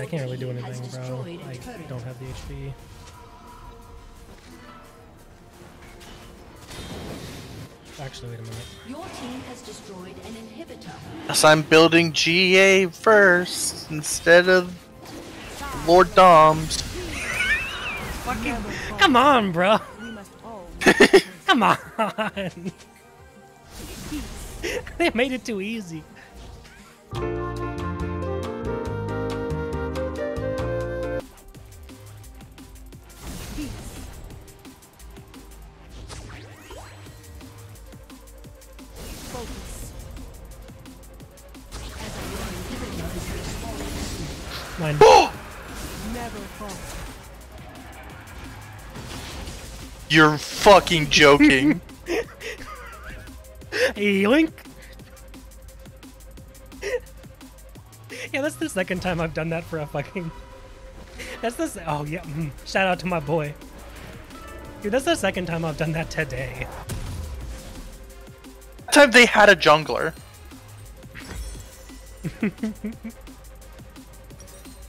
Yeah, I can't really do anything, bro. I don't have the HP. Actually, wait a minute. Your team has destroyed an inhibitor. Yes, I'm building GA first instead of Lord Dom's. Fucking come on, bro. Come on. They made it too easy. Mine. You're fucking joking. Yoink. Yeah, that's the second time I've done that for a fucking... That's the... Oh, yeah. Shout out to my boy. Dude, that's the second time I've done that today. That time they had a jungler.